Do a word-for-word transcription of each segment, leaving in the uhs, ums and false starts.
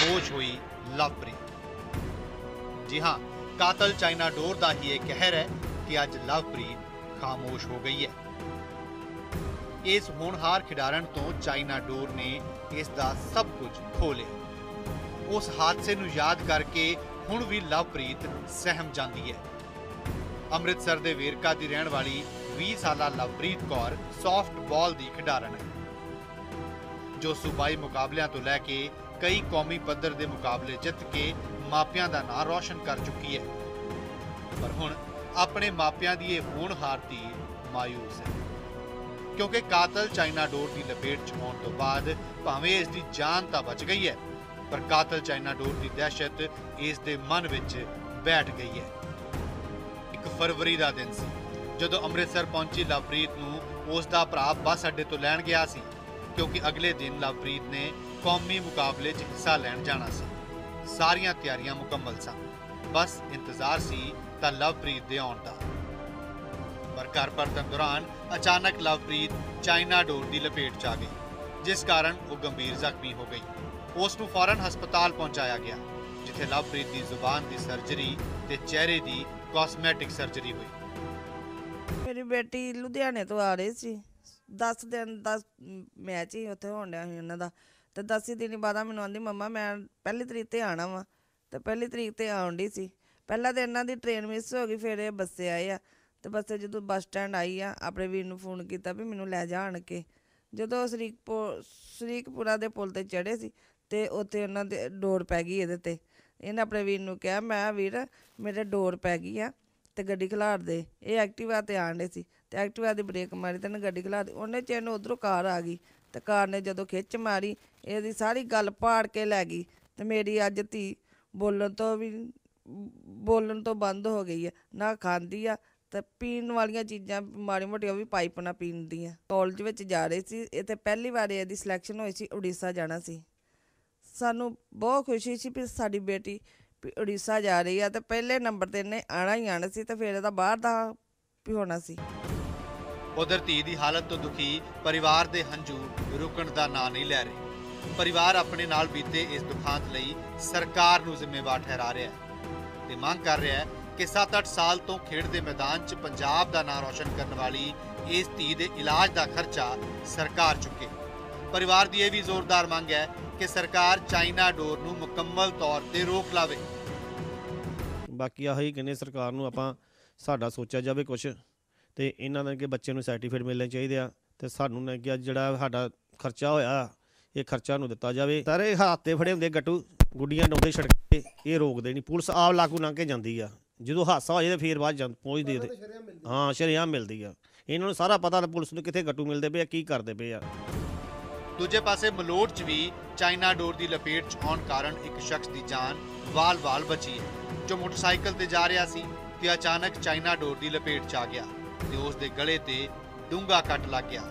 खामोश हुई लवप्रीत। जी हां, कातल चाइना डोर का ही यह कहर है कि अज लवप्रीत खामोश हो गई है। इस होनहार खिडारण तो चाइना डोर ने इसका सब कुछ खो लिया। उस हादसे को याद करके हुण भी लवप्रीत सहम जाती है। अमृतसर के वेरका की रहने वाली बीस साल लवप्रीत कौर सॉफ्टबॉल की खिडारण है, जो सूबाई मुकाबलियां तो लैके कई कौमी पद्धर के मुकाबले जित के मापिया का नाम रोशन कर चुकी है, पर हुण अपने मापिया की यह होनहारती मायूस है, क्योंकि कातल चाइना डोर की लपेट च आने तो बाद भावें इसकी जान तो बच गई है, पर कातल चाइना डोर की दहशत इसके मन विच बैठ गई है। एक फरवरी का दिन सी जदों अमृतसर पहुंची लवप्रीत नूं उसका भरा बस अड्डे तो लैण गया सी, क्योंकि अगले दिन लवप्रीत ने कौमी मुकाबले च हिस्सा लैन जाना सी। सारियां तैयारियां मुकम्मल सन, बस इंतजार सी तां लवप्रीत दे आउण दा। पर घर परतन दौरान अचानक लवप्रीत चाइना डोर की लपेट च आ गई, जिस कारण वो गंभीर जख्मी हो गई। उसनूं फौरन हस्पताल पहुंचाया गया, जिथे लवप्रीत की जुबान की सर्जरी ते चेहरे की कॉस्मैटिक सर्जरी हुई। मेरी बेटी लुधियाने तो आ रही सी, दस दिन दस मैच ही उत्थे होण दिया उन्हां दा, तो दस ही दिन बाद मैनूं आंदी मम्मा मैं पहली तरीक ते आना वा, तो पहली तरीक ते आउण दी सी। पहला तो इन्हां दी ट्रेन मिस हो गई, फिर ये बस्से आए आ, तो बस्से जदों बस स्टैंड आई आ अपने वीर नूं फोन कीता भी मैनूं लै जा आण के। जदों शरीकपो शरीकपुरा दे पुल ते चढ़े सी ते उत्थे उन्हां दे डोर पै गई। इहदे ते इन्हां अपने वीर नूं कहा मैं वीर मेरे डोर पै गई आ ते गड्डी खिलार दे। ये एक्टिवा ते आण दे सी ते एक्टिवा की ब्रेक मारी तो इन्हें गड्डी खिला दी। उन्हें चेन उधरों कार आ गई तो कार ने जदों खिच मारी यदी सारी गल पाड़ के लै गई। तो मेरी अज धी बोलन तो भी बोलन तो बंद हो गई है, ना खांदी आ तो पीन वाली चीज़ा माड़ी मोटिया भी पाइप ना पीन दी। कॉलेज में जा रहे सी, इतने पहली बार यदी सिलैक्शन होई सी, उड़ीसा जाना सी। सानू बहुत खुशी सी भी साडी बेटी उड़ीसा जा रही है, तो पहले नंबर ते इन्हें आना ही आना सी, तो फिर इहदा बाहर दा भी होना सी। उधर धी की हालत तो दुखी परिवार के हंझू रुकण का नाम नहीं लै रहे। परिवार अपने नाल बीते इस दुखांत लई सरकार नूं जिम्मेवार ठहरा रहा है ते मांग कर रहा है कि सत्त अठ साल तो खेड के मैदान च पंजाब का नाम रोशन करने वाली इस धी के इलाज का खर्चा सरकार चुके। परिवार की यह भी जोरदार मांग है कि सरकार चाइना डोर नूं मुकम्मल तौर पर रोक लावे। बाकी आही कहने सरकार नूं आपां साडा सोचा जावे कुछ, तो इन्हां ने कि बच्चे नूं सर्टिफिकेट मिलने चाहिए आ, तो सानू ने कि जिहड़ा साडा खर्चा होया ये खर्चा नूं दिता जाए। सारे हाथे फड़े होंदे, गट्टू गुड्डियां डाउंदे सड़के, ये रोकते नहीं। पुलिस आप लागू लंघ के जाती है, जो हादसा हो जाए फिर बाद पहुँचती है। हाँ, शरेआम मिलती है। इन्होंने सारा पता पुलिस नूं कित्थे गट्टू मिलते पे की करते पे आ। दूजे पासे मलोट च भी चाइना डोर की लपेट च आउण कारण एक शख्स की जान वाल वाल बची है, जो मोटरसाइकिल ते जा रहा सी ते अचानक चाइना डोर की लपेट च आ गया ते उसके गले ते डूंगा कट लग गया।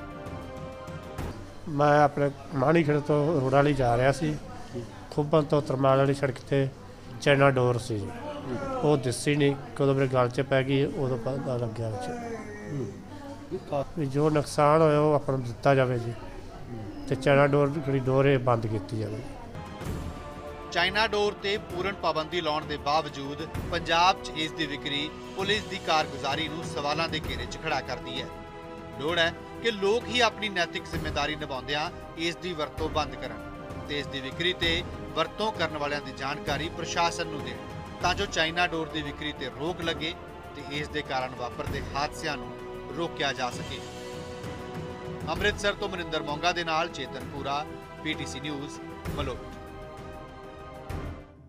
मैं अपने माणीखेड़ तो रोड वाली जा रहा सी, खुब्बन तो तरमाल वाली सड़क ते चाइना डोर सी, वो दिसी नहीं कदों मेरे गल च पै गई, उदों पता लग गया। जो नुकसान होया वो आपां नूं दित्ता जावे जी, ते चाइना डोर जिहड़ी डोर बंद कीती जावे। चाइना डोर ते पूर्ण पाबंदी लाने के बावजूद पंजाब च इसकी विक्री पुलिस की कारगुजारी नूं सवालों के घेरे च खड़ा करती है। लोड़ है कि लोग ही अपनी नैतिक जिम्मेदारी निभाउंदियां इसकी वरतों बंद करन ते इसकी विक्री ते वरतों करने वालियां दी जानकारी प्रशासन नूं देण, तां जो चाइना डोर की विक्री ते रोक लगे ते इस दे कारण वापरदे हादसियां नूं रोकिया जा सके। अमृतसर तो मरिंदर मोंगा दे नाल Chetanpura, P T C news, Malout.